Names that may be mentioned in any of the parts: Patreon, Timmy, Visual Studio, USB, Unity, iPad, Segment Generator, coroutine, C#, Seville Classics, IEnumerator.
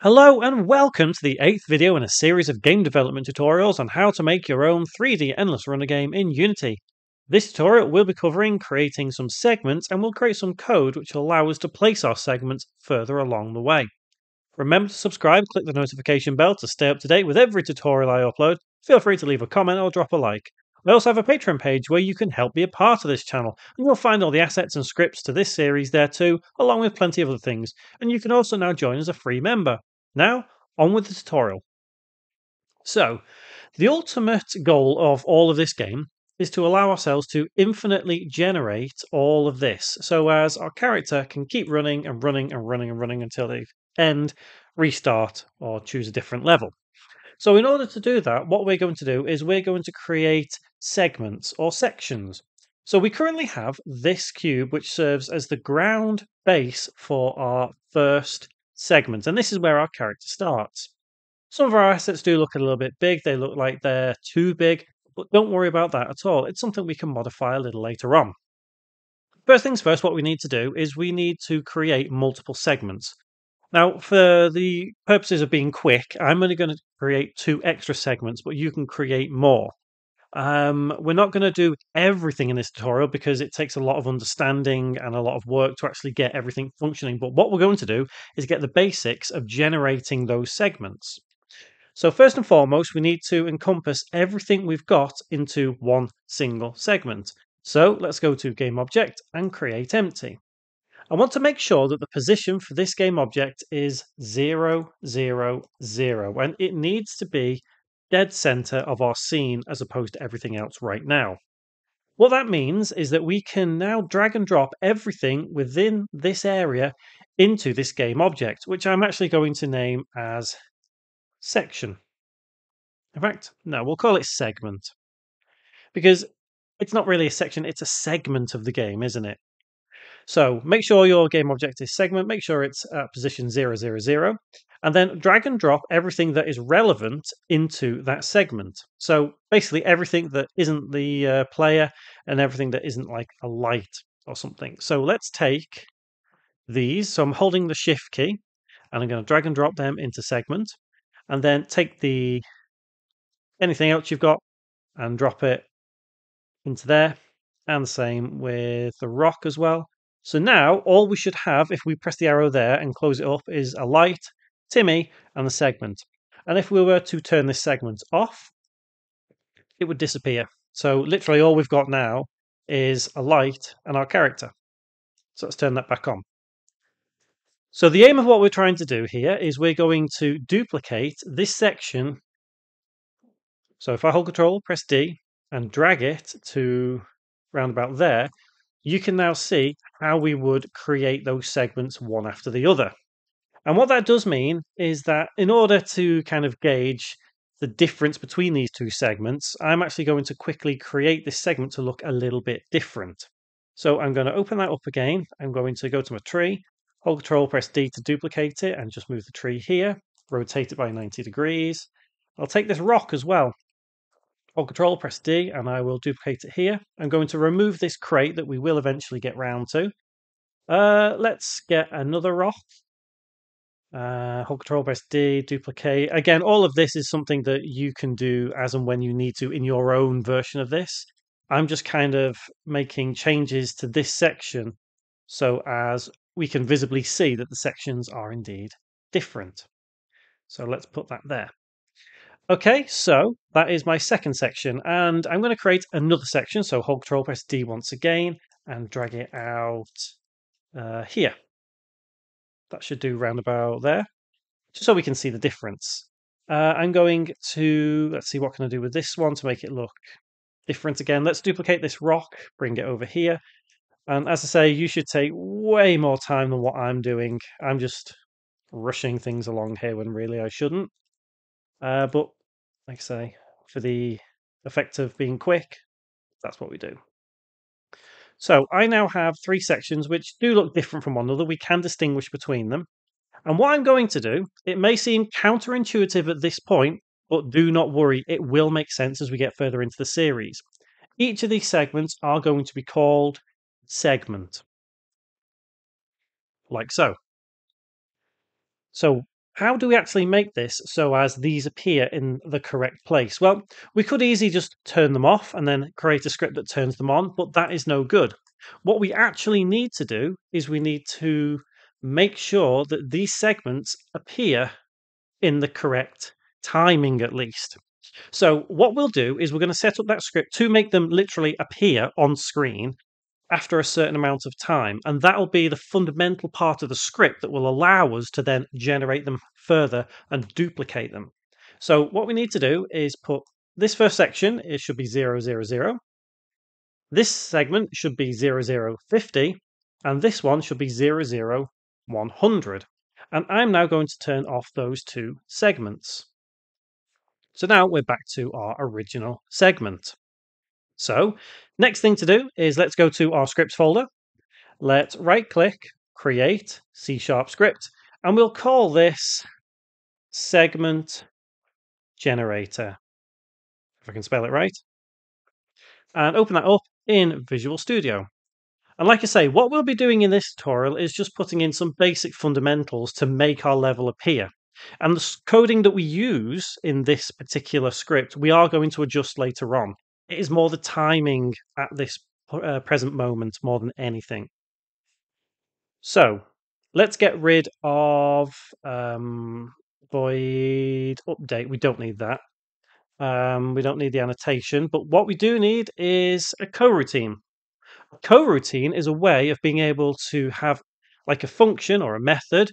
Hello and welcome to the 8th video in a series of game development tutorials on how to make your own 3D endless runner game in Unity. This tutorial will be covering creating some segments and we'll create some code which will allow us to place our segments further along the way. Remember to subscribe, click the notification bell to stay up to date with every tutorial I upload, feel free to leave a comment or drop a like. I also have a Patreon page where you can help be a part of this channel, and you'll find all the assets and scripts to this series there too, along with plenty of other things, and you can also now join as a free member. Now, on with the tutorial. So, the ultimate goal of all of this game is to allow ourselves to infinitely generate all of this, so as our character can keep running and running and running and running until they end, restart, or choose a different level. So in order to do that, what we're going to do is we're going to create segments or sections. So we currently have this cube, which serves as the ground base for our first segment. And this is where our character starts. Some of our assets do look a little bit big. They look like they're too big, but don't worry about that at all. It's something we can modify a little later on. First things first, what we need to do is we need to create multiple segments. Now, for the purposes of being quick, I'm only going to create two extra segments, but you can create more. We're not going to do everything in this tutorial because it takes a lot of understanding and a lot of work to actually get everything functioning. But what we're going to do is get the basics of generating those segments. So first and foremost, we need to encompass everything we've got into one single segment. So let's go to Game Object and create empty. I want to make sure that the position for this game object is 0, 0, 0, and it needs to be dead center of our scene as opposed to everything else right now. What that means is that we can now drag and drop everything within this area into this game object, which I'm actually going to name as section. In fact, no, we'll call it segment, because it's not really a section, it's a segment of the game, isn't it? So make sure your game object is segment, make sure it's at position 0, 0, 0, and then drag and drop everything that is relevant into that segment. So basically everything that isn't the player and everything that isn't like a light or something. So let's take these. So I'm holding the shift key and I'm going to drag and drop them into segment and then take the anything else you've got and drop it into there. And the same with the rock as well. So now all we should have, if we press the arrow there and close it up, is a light, Timmy, and the segment. And if we were to turn this segment off, it would disappear. So literally all we've got now is a light and our character. So let's turn that back on. So the aim of what we're trying to do here is we're going to duplicate this section. So if I hold Control, press D, and drag it to round about there, you can now see how we would create those segments one after the other. And what that does mean is that in order to kind of gauge the difference between these two segments, I'm actually going to quickly create this segment to look a little bit different. So I'm going to open that up again. I'm going to go to my tree, hold Control, press D to duplicate it and just move the tree here, rotate it by 90 degrees. I'll take this rock as well. Hold Control, press D, and I will duplicate it here. I'm going to remove this crate that we will eventually get round to. Let's get another rock. Hold Control, press D, duplicate. Again, all of this is something that you can do as and when you need to in your own version of this. I'm just kind of making changes to this section so as we can visibly see that the sections are indeed different. So let's put that there. Okay, so that is my second section, and I'm going to create another section. So hold Control, press D once again, and drag it out here. That should do round about there, just so we can see the difference. I'm going to, let's see, what can I do with this one to make it look different again? Let's duplicate this rock, bring it over here. And as I say, you should take way more time than what I'm doing. I'm just rushing things along here when really I shouldn't. But like I say, for the effect of being quick, that's what we do. So I now have three sections which do look different from one another. We can distinguish between them. And what I'm going to do, it may seem counterintuitive at this point, but do not worry, it will make sense as we get further into the series. Each of these segments are going to be called segment. Like so. So how do we actually make this so as these appear in the correct place? Well, we could easily just turn them off and then create a script that turns them on, but that is no good. What we actually need to do is we need to make sure that these segments appear in the correct timing at least. So what we'll do is we're going to set up that script to make them literally appear on screen after a certain amount of time, and that'll be the fundamental part of the script that will allow us to then generate them further and duplicate them. So what we need to do is put this first section, it should be 000, this segment should be 0050, and this one should be 00100. And I'm now going to turn off those two segments. So now we're back to our original segment. So next thing to do is let's go to our scripts folder. Let's right click, create C# script, and we'll call this Segment Generator, if I can spell it right. And open that up in Visual Studio. And like I say, what we'll be doing in this tutorial is just putting in some basic fundamentals to make our level appear. And the coding that we use in this particular script, we are going to adjust later on. It is more the timing at this present moment more than anything. So let's get rid of void update. We don't need that. We don't need the annotation. But what we do need is a coroutine. A coroutine is a way of being able to have like a function or a method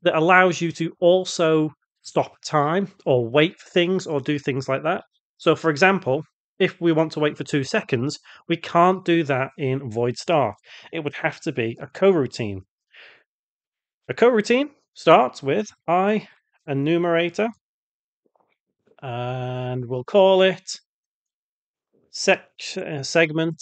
that allows you to also stop time or wait for things or do things like that. So for example, if we want to wait for 2 seconds, we can't do that in void start. It would have to be a coroutine. A coroutine starts with I and numerator, and we'll call it segment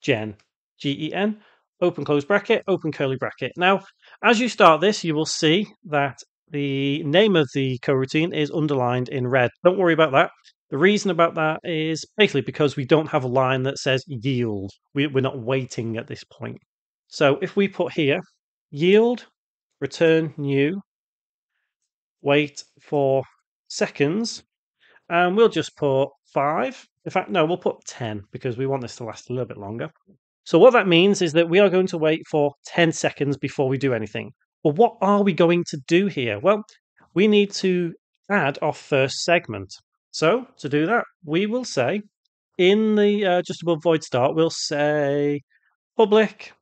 gen, G-E-N, open close bracket, open curly bracket. Now, as you start this, you will see that the name of the coroutine is underlined in red. Don't worry about that. The reason about that is basically because we don't have a line that says yield. We're not waiting at this point. So if we put here, yield, return new, wait for seconds, and we'll just put 5. In fact, no, we'll put 10 because we want this to last a little bit longer. So what that means is that we are going to wait for 10 seconds before we do anything. But what are we going to do here? Well, we need to add our first segment. So to do that, we will say in the just above void start, we'll say public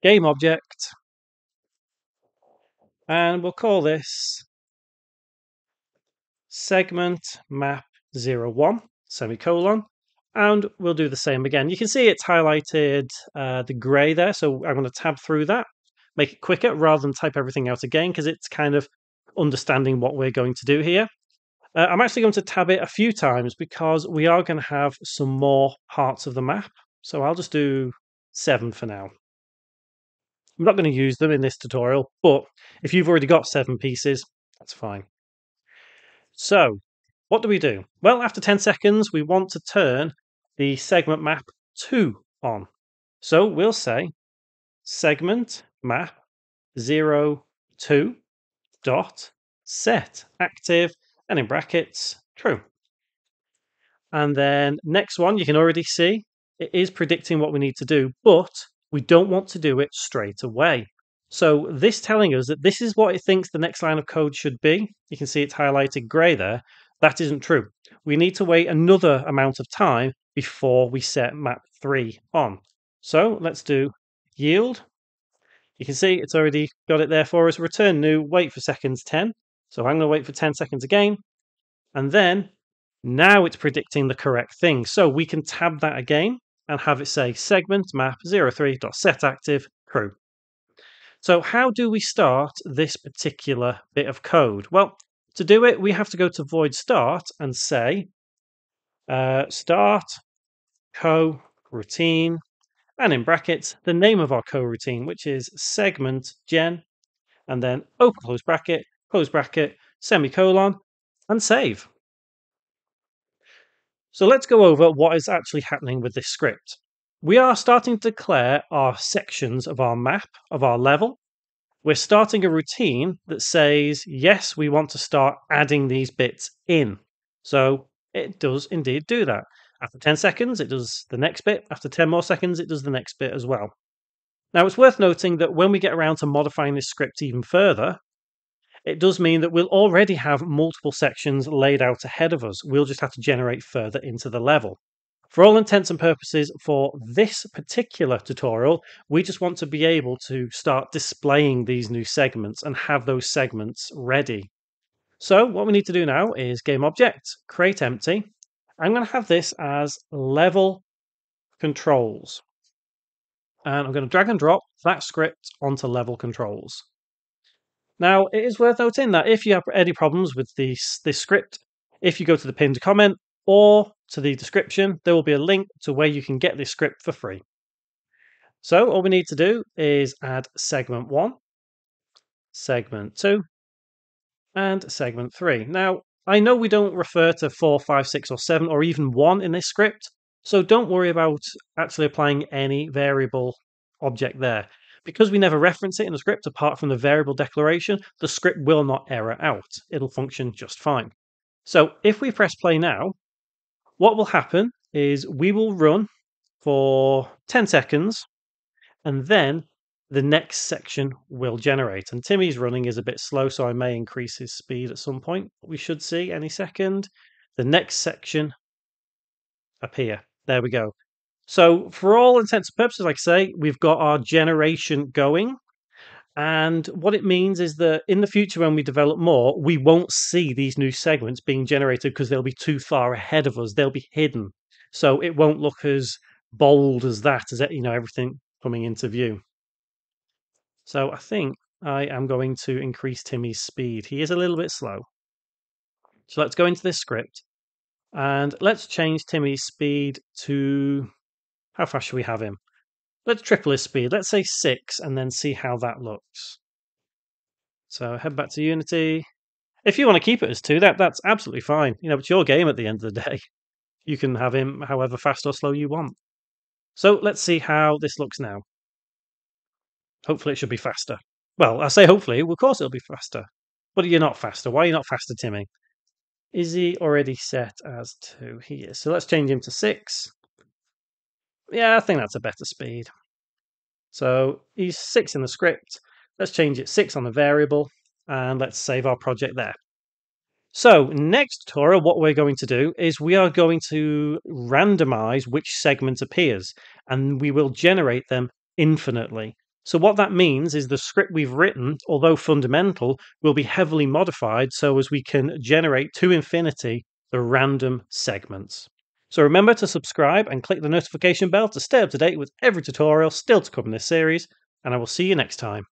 game object, and we'll call this segment map 01 semicolon, and we'll do the same again. You can see it's highlighted the gray there, so I'm going to tab through that, make it quicker rather than type everything out again because it's kind of understanding what we're going to do here. I'm actually going to tab it a few times because we are going to have some more parts of the map. So I'll just do 7 for now. I'm not going to use them in this tutorial, but if you've already got 7 pieces, that's fine. So what do we do? Well, after 10 seconds, we want to turn the segment map 2 on. So we'll say segment map 02 dot set active, and in brackets, true. And then next one, you can already see it is predicting what we need to do, but we don't want to do it straight away. So this telling us that this is what it thinks the next line of code should be. You can see it's highlighted gray there. That isn't true. We need to wait another amount of time before we set map 3 on. So let's do yield. You can see it's already got it there for us. Return new, wait for seconds 10. So I'm going to wait for 10 seconds again. And then now it's predicting the correct thing. So we can tab that again and have it say segment map 03.setActive true. So how do we start this particular bit of code? Well, to do it, we have to go to void start and say start coroutine, and in brackets, the name of our coroutine, which is segment gen, and then open close bracket, semicolon, and save. So let's go over what is actually happening with this script. We are starting to declare our sections of our map, of our level, we're starting a routine that says, yes, we want to start adding these bits in. So it does indeed do that. After 10 seconds, it does the next bit. After 10 more seconds, it does the next bit as well. Now, it's worth noting that when we get around to modifying this script even further, it does mean that we'll already have multiple sections laid out ahead of us. We'll just have to generate further into the level. For all intents and purposes, for this particular tutorial, we just want to be able to start displaying these new segments and have those segments ready. So what we need to do now is game object, create empty. I'm going to have this as level controls. And I'm going to drag and drop that script onto level controls. Now, it is worth noting that if you have any problems with this script, if you go to the pinned comment or to the description, there will be a link to where you can get this script for free. So all we need to do is add segment 1, segment 2, and segment 3. Now, I know we don't refer to 4, 5, 6, or 7, or even 1 in this script, so don't worry about actually applying any variable object there. Because we never reference it in the script, apart from the variable declaration, the script will not error out. It'll function just fine. So if we press play now, what will happen is we will run for 10 seconds, and then the next section will generate. And Timmy's running is a bit slow, so I may increase his speed at some point. We should see any second the next section appear. There we go. So for all intents and purposes, like I say, we've got our generation going. And what it means is that in the future, when we develop more, we won't see these new segments being generated because they'll be too far ahead of us. They'll be hidden. So it won't look as bold as that, as you know, everything coming into view. So I think I am going to increase Timmy's speed. He is a little bit slow. So let's go into this script and let's change Timmy's speed to... how fast should we have him? Let's triple his speed. Let's say 6 and then see how that looks. So head back to Unity. If you want to keep it as 2, that's absolutely fine. You know, it's your game at the end of the day. You can have him however fast or slow you want. So let's see how this looks now. Hopefully it should be faster. Well, I say hopefully. Well, of course it'll be faster. But you're not faster. Why are you not faster, Timmy? Is he already set as 2? He is. So let's change him to 6. Yeah, I think that's a better speed. So he's 6 in the script. Let's change it 6 on the variable and let's save our project there. So next tutorial, what we're going to do is we are going to randomize which segment appears and we will generate them infinitely. So what that means is the script we've written, although fundamental, will be heavily modified so as we can generate to infinity the random segments. So remember to subscribe and click the notification bell to stay up to date with every tutorial still to come in this series, and I will see you next time.